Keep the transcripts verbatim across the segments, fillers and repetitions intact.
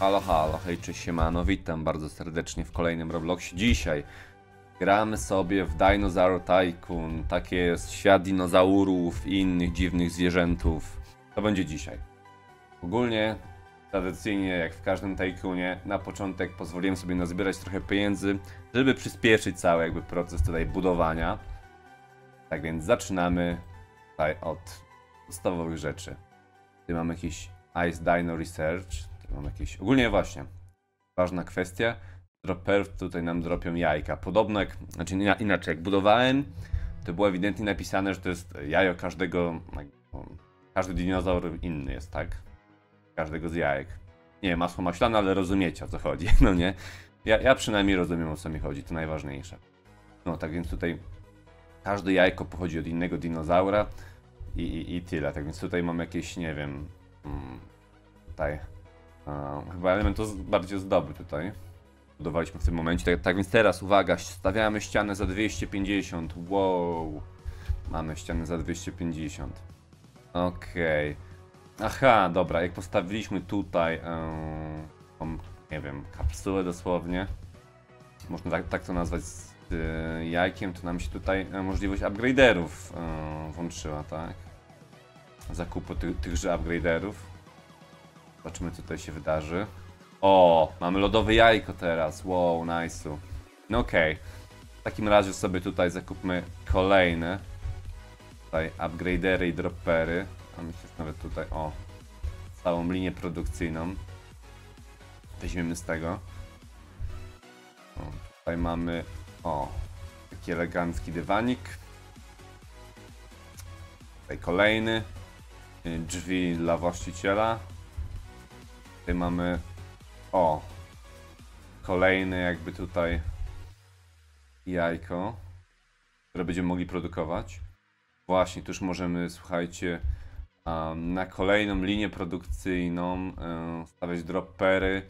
Halo, halo, hej, cześć, siemano, witam bardzo serdecznie w kolejnym Robloxie. Dzisiaj gramy sobie w Dinozaur Tycoon, tak jest, świat dinozaurów i innych dziwnych zwierzętów. To będzie dzisiaj. Ogólnie, tradycyjnie, jak w każdym Tycoonie, na początek pozwoliłem sobie nazbierać trochę pieniędzy, żeby przyspieszyć cały jakby proces tutaj budowania. Tak więc zaczynamy tutaj od podstawowych rzeczy. Tutaj mamy jakiś Ice Dino Research. Mam jakieś... Ogólnie właśnie, ważna kwestia, dropperów tutaj nam dropią jajka. Podobno jak, znaczy inaczej, jak budowałem, to było ewidentnie napisane, że to jest jajo każdego, każdy dinozaur inny jest, tak? Każdego z jajek. Nie wiem, masło maślane, ale rozumiecie, o co chodzi, no nie? Ja, ja przynajmniej rozumiem, o co mi chodzi, to najważniejsze. No tak więc tutaj każde jajko pochodzi od innego dinozaura i, i, i tyle. Tak więc tutaj mam jakieś, nie wiem, tutaj... Um, chyba element to bardziej zdoby tutaj. Budowaliśmy w tym momencie. Tak, tak więc teraz uwaga, stawiamy ścianę za dwieście pięćdziesiąt. Wow. Mamy ścianę za dwieście pięćdziesiąt. Okej. Okay. Aha, dobra, jak postawiliśmy tutaj um, nie wiem, kapsułę dosłownie. Można tak, tak to nazwać z y, jajkiem, to nam się tutaj y, możliwość upgraderów y, włączyła, tak? Zakupu ty, tychże upgraderów. Zobaczymy, co tutaj się wydarzy. O, mamy lodowe jajko teraz. Wow, nice. No okej. Okay. W takim razie sobie tutaj zakupmy kolejne. Tutaj upgradery i droppery. A myślę, że nawet tutaj, o, całą linię produkcyjną. Weźmiemy z tego. O, tutaj mamy, o, taki elegancki dywanik. Tutaj kolejny. Drzwi dla właściciela. Tutaj mamy, o, kolejne jakby tutaj jajko, które będziemy mogli produkować. Właśnie, tu już możemy, słuchajcie, na kolejną linię produkcyjną stawiać droppery,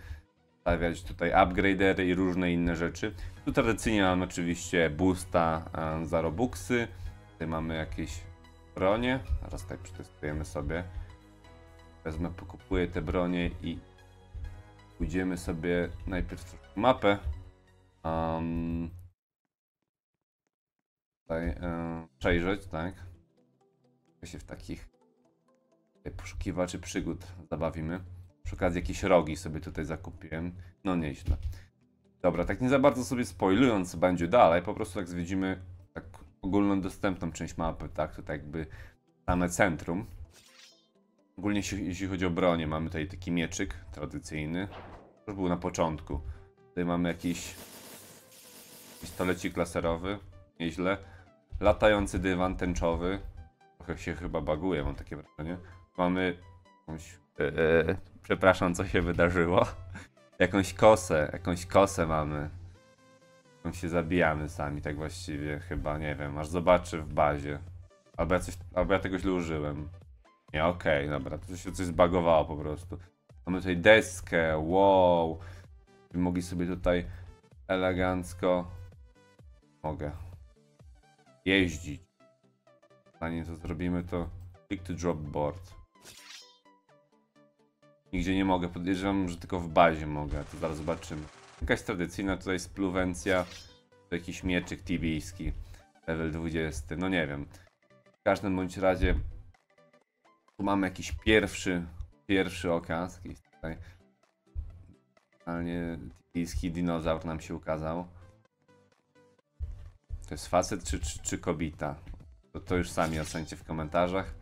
stawiać tutaj upgradery i różne inne rzeczy. Tu tradycyjnie mamy oczywiście boosta za robuxy. Tutaj mamy jakieś bronie, zaraz tak przetestujemy sobie. Wezmę, pokupuję te bronie i pójdziemy sobie najpierw trochę mapę. Um, tutaj yy, przejrzeć, tak? Ja się w takich poszukiwaczy przygód zabawimy. Przy okazji jakieś rogi sobie tutaj zakupiłem. No nieźle. Dobra, tak nie za bardzo sobie spoilując, co będzie dalej. Po prostu tak zwiedzimy tak ogólną dostępną część mapy, tak? Tutaj jakby same centrum. Ogólnie jeśli chodzi o bronię, mamy tutaj taki mieczyk tradycyjny, to już był na początku. Tutaj mamy jakiś pistolecik laserowy, nieźle. Latający dywan tęczowy, trochę się chyba baguje, mam takie wrażenie. Mamy jakąś, eee, przepraszam, co się wydarzyło. Jakąś kosę, jakąś kosę mamy. Tam się zabijamy sami, tak właściwie chyba, nie wiem, aż zobaczy w bazie. Albo ja, coś, albo ja tego źle użyłem. Nie, okej, okay, dobra, to się coś zbagowało po prostu. Mamy tutaj deskę, wow. Mogli sobie tutaj elegancko... Mogę. Jeździć. Zanim to zrobimy, to click to drop board. Nigdzie nie mogę, podejrzewam, że tylko w bazie mogę, to zaraz zobaczymy. Jakaś tradycyjna tutaj spluwencja. To jakiś mieczyk tibijski. Level dwadzieścia, no nie wiem. W każdym bądź razie... Tu mamy jakiś pierwszy, pierwszy okaz, jakiś tutaj totalnie typijski dinozaur nam się ukazał. To jest facet czy, czy, czy kobieta? To, to już sami ocencie w komentarzach.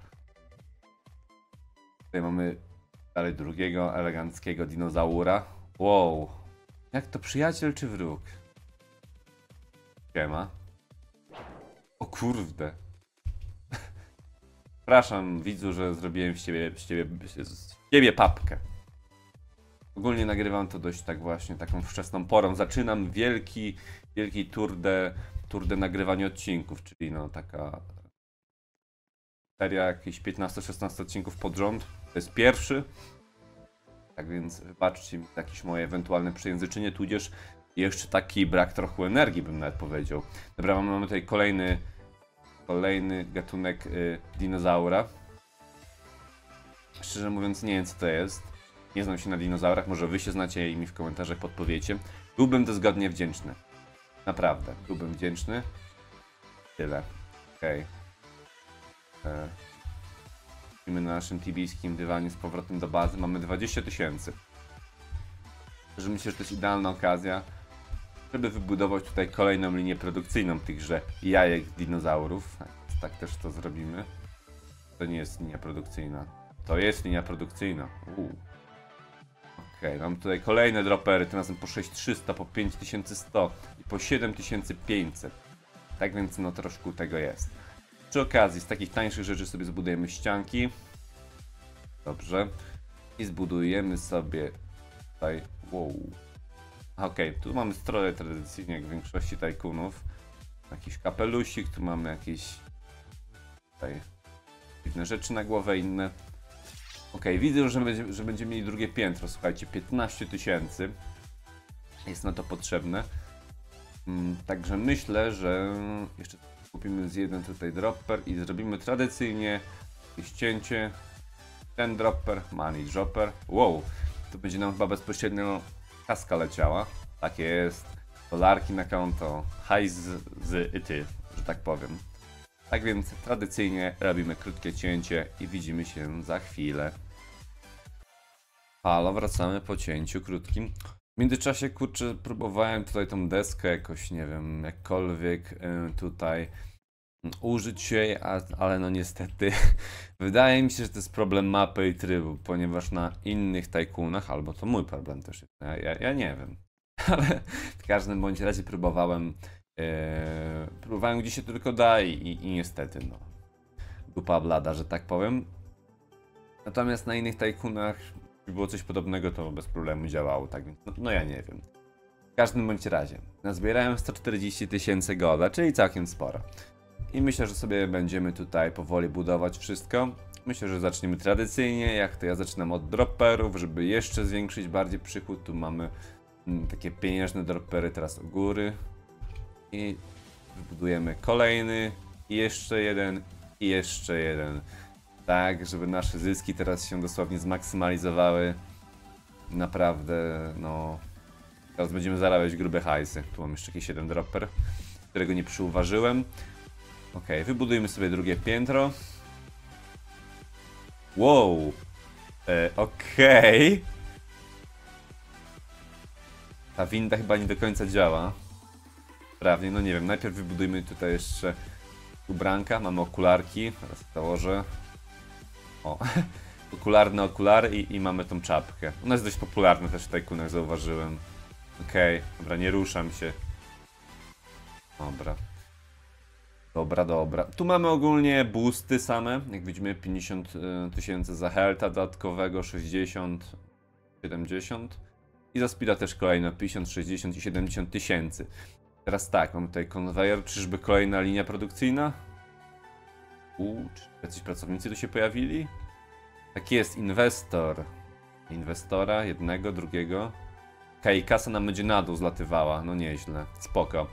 Tutaj mamy dalej drugiego eleganckiego dinozaura. Wow, jak to, przyjaciel czy wróg? Siema. O kurde. Przepraszam, widzu, że zrobiłem z ciebie, z, ciebie, z ciebie papkę. Ogólnie nagrywam to dość tak właśnie, taką wczesną porą. Zaczynam wielki, wielki turde, turde nagrywanie odcinków, czyli no taka seria jakieś piętnaście szesnaście odcinków pod rząd. To jest pierwszy. Tak więc wybaczcie mi jakieś moje ewentualne przejęzyczenie, tudzież jeszcze taki brak trochę energii, bym nawet powiedział. Dobra, mamy tutaj kolejny... Kolejny gatunek y, dinozaura. Szczerze mówiąc, nie wiem, co to jest. nie znam się na dinozaurach, może wy się znacie i mi w komentarzach podpowiecie. Byłbym dozgodnie wdzięczny. Naprawdę, byłbym wdzięczny. Tyle. Okej. Okay. Musimy na naszym tibijskim dywanie z powrotem do bazy. Mamy dwadzieścia tysięcy. Że myślę, że to jest idealna okazja, żeby wybudować tutaj kolejną linię produkcyjną tychże jajek dinozaurów. Tak też to zrobimy. To nie jest linia produkcyjna. To jest linia produkcyjna. Okej, okay, mam tutaj kolejne dropery, tym razem po sześć tysięcy trzysta, po pięć tysięcy sto i po siedem tysięcy pięćset. Tak więc no troszkę tego jest. Przy okazji z takich tańszych rzeczy sobie zbudujemy ścianki. Dobrze. I zbudujemy sobie tutaj... Wow. Okej, okay, tu mamy stroje tradycyjnie jak w większości tajkunów. Jakiś kapelusik, tu mamy jakieś... Tutaj dziwne rzeczy na głowę, inne. Ok, widzę, że będziemy, że będziemy mieli drugie piętro. Słuchajcie, piętnaście tysięcy jest na to potrzebne. Mm, także myślę, że jeszcze kupimy z jeden tutaj dropper i zrobimy tradycyjnie ścięcie. Ten dropper, money dropper. Wow, to będzie nam chyba bezpośrednio kaska leciała. Tak jest. Dolarki na konto. Hajs z, z ity, że tak powiem. Tak więc tradycyjnie robimy krótkie cięcie i widzimy się za chwilę. Halo, wracamy po cięciu krótkim. W międzyczasie, kurczę, próbowałem tutaj tą deskę jakoś, nie wiem, jakkolwiek tutaj użyć jej, ale no niestety wydaje mi się, że to jest problem mapy i trybu, ponieważ na innych tajkunach, albo to mój problem też jest, ja, ja, ja nie wiem, ale w każdym bądź razie próbowałem Eee, próbowałem gdzie się tylko da i, i, i niestety no dupa blada, że tak powiem. Natomiast na innych tajkunach było coś podobnego, to bez problemu działało, tak więc no, no ja nie wiem. W każdym bądź razie nazbierałem sto czterdzieści tysięcy golda, czyli całkiem sporo. I myślę, że sobie będziemy tutaj powoli budować wszystko. Myślę, że zaczniemy tradycyjnie, jak to ja zaczynam od dropperów, żeby jeszcze zwiększyć bardziej przychód. Tu mamy mm, takie pieniężne droppery teraz u góry. I wybudujemy kolejny, i jeszcze jeden, i jeszcze jeden. Tak, żeby nasze zyski teraz się dosłownie zmaksymalizowały. Naprawdę, no... Teraz będziemy zarabiać grube hajsy. Tu mam jeszcze jakiś siedem dropper, którego nie przyuważyłem. Ok, wybudujmy sobie drugie piętro. Wow! E, Okej! Okay. Ta winda chyba nie do końca działa. Prawnie, no nie wiem, najpierw wybudujmy tutaj jeszcze ubranka, mamy okularki, teraz założę. O, okularne okulary i, i mamy tą czapkę. Ona jest dość popularna też w tajkunach, zauważyłem. Okej, okay, dobra, nie ruszam się. Dobra. Dobra, dobra. Tu mamy ogólnie boosty same, jak widzimy pięćdziesiąt tysięcy za healtha dodatkowego, sześćdziesiąt, siedemdziesiąt. I za speeda też kolejno pięćdziesiąt, sześćdziesiąt i siedemdziesiąt tysięcy. Teraz tak, mamy tutaj konwejer, czyżby kolejna linia produkcyjna? Uuu, czy jacyś pracownicy tu się pojawili? Tak jest, inwestor. Inwestora, jednego, drugiego. Okej, kasa nam będzie na dół zlatywała, no nieźle, spoko.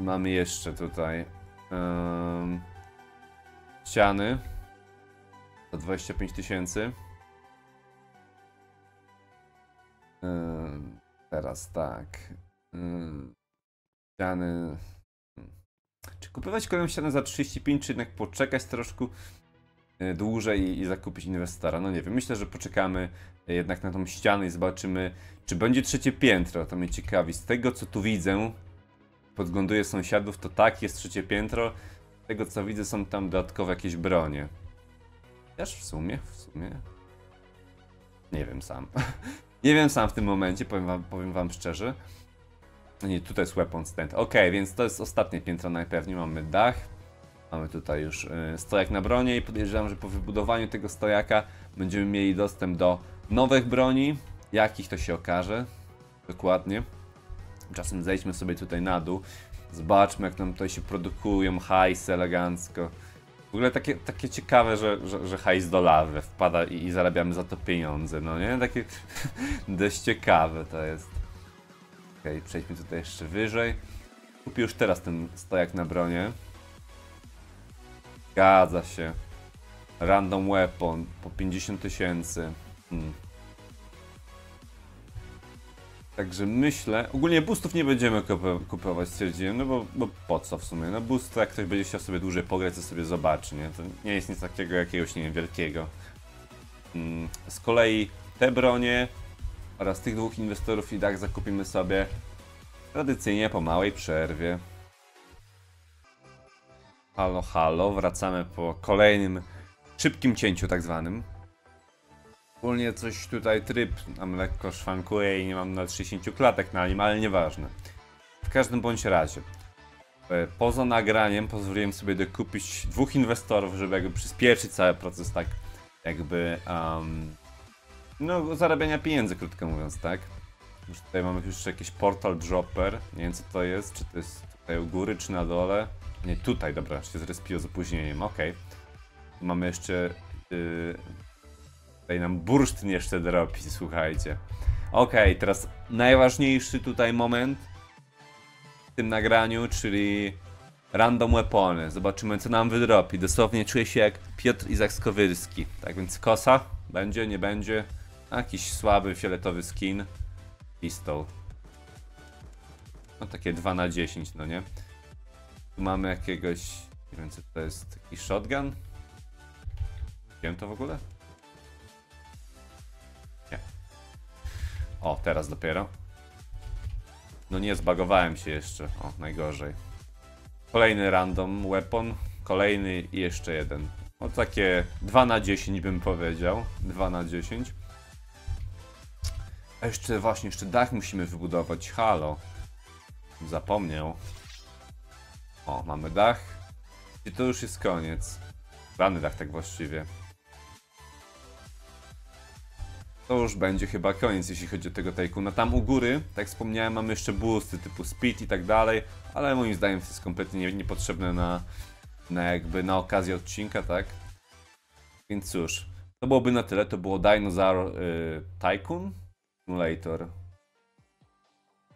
Mamy jeszcze tutaj um, ściany za dwadzieścia pięć tysięcy. Um, teraz tak. Um, Ściany. Czy kupować kolejną ścianę za trzydzieści pięć, czy jednak poczekać troszkę dłużej i, i zakupić inwestora? No nie wiem, myślę, że poczekamy jednak na tą ścianę i zobaczymy, czy będzie trzecie piętro. To mnie ciekawi. Z tego co tu widzę, podgląduję sąsiadów, to tak, jest trzecie piętro. Z tego co widzę, są tam dodatkowe jakieś bronie. Też w sumie, w sumie. Nie wiem sam. Nie wiem sam w tym momencie, powiem wam, powiem wam szczerze. Nie, tutaj jest weapon stand. Ok, więc to jest ostatnie piętro najpewniej. Mamy dach. Mamy tutaj już stojak na bronie i podejrzewam, że po wybudowaniu tego stojaka będziemy mieli dostęp do nowych broni. Jakich to się okaże. Dokładnie. Czasem zejdźmy sobie tutaj na dół. Zobaczmy, jak nam tutaj się produkują hajsy elegancko. W ogóle takie, takie ciekawe, że, że, że hajs do lawy wpada i, i zarabiamy za to pieniądze. No nie? Takie dość ciekawe to jest. Okay, przejdźmy tutaj jeszcze wyżej. Kupię już teraz ten stojak na bronie. Zgadza się. Random weapon po pięćdziesiąt tysięcy. Hmm. Także myślę, ogólnie boostów nie będziemy kupować, stwierdziłem, no bo, bo po co w sumie, no boost jak ktoś będzie chciał sobie dłużej pograć, to sobie zobaczy, nie? To nie jest nic takiego jakiegoś, nie wiem, wielkiego. Z kolei te bronie oraz tych dwóch inwestorów i tak zakupimy sobie tradycyjnie po małej przerwie. Halo, halo, wracamy po kolejnym szybkim cięciu tak zwanym. Ogólnie coś tutaj tryb nam lekko szwankuje i nie mam na trzydziestu klatek na nim, ale nieważne. W każdym bądź razie, poza nagraniem pozwoliłem sobie dokupić dwóch inwestorów, żeby jakby przyspieszyć cały proces tak jakby um, no zarabiania pieniędzy, krótko mówiąc, tak? Już tutaj mamy już jakiś portal dropper, nie wiem co to jest, czy to jest tutaj u góry, czy na dole. Nie, tutaj, dobra, się zrespiło z opóźnieniem, okej. Okay. Mamy jeszcze... Yy, tutaj nam bursztyn jeszcze dropi, słuchajcie. Okej, okay, teraz najważniejszy tutaj moment w tym nagraniu, czyli random weapony. Zobaczymy, co nam wydropi. Dosłownie czuję się jak Piotr Izak Skowyrski. Tak więc kosa, będzie, nie będzie. Jakiś słaby, fioletowy skin. Pistol. No takie dwa na dziesięć, no nie? Tu mamy jakiegoś, nie wiem co to jest, jakiś shotgun? Wiem to w ogóle? Nie. O, teraz dopiero. No nie, zbagowałem się jeszcze. O, najgorzej. Kolejny random weapon. Kolejny i jeszcze jeden. O, takie dwa na dziesięć bym powiedział. dwa na dziesięć. A jeszcze właśnie, jeszcze dach musimy wybudować. Halo. Zapomniał. O, mamy dach. I to już jest koniec. Rany dach tak właściwie. To już będzie chyba koniec, jeśli chodzi o tego Tycoona. Tam u góry, tak wspomniałem, mamy jeszcze boosty typu speed i tak dalej, ale moim zdaniem to jest kompletnie niepotrzebne na, na jakby na okazję odcinka, tak? Więc cóż, to byłoby na tyle. To było Dinozaur yy, Tycoon? Simulator.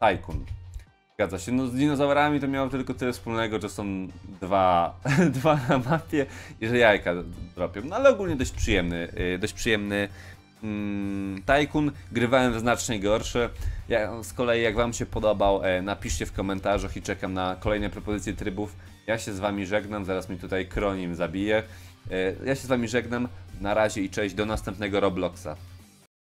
Tycoon. Zgadza się, no z dinozaurami to miało tylko tyle wspólnego, że są dwa, dwa na mapie i że jajka dropią, no ale ogólnie dość przyjemny, yy, dość przyjemny mm, Tycoon, grywałem w znacznie gorsze. Ja, z kolei jak wam się podobał, e, napiszcie w komentarzach i czekam na kolejne propozycje trybów. Ja się z wami żegnam, zaraz mi tutaj Kronim zabije. E, ja się z wami żegnam, na razie i cześć, do następnego Robloxa.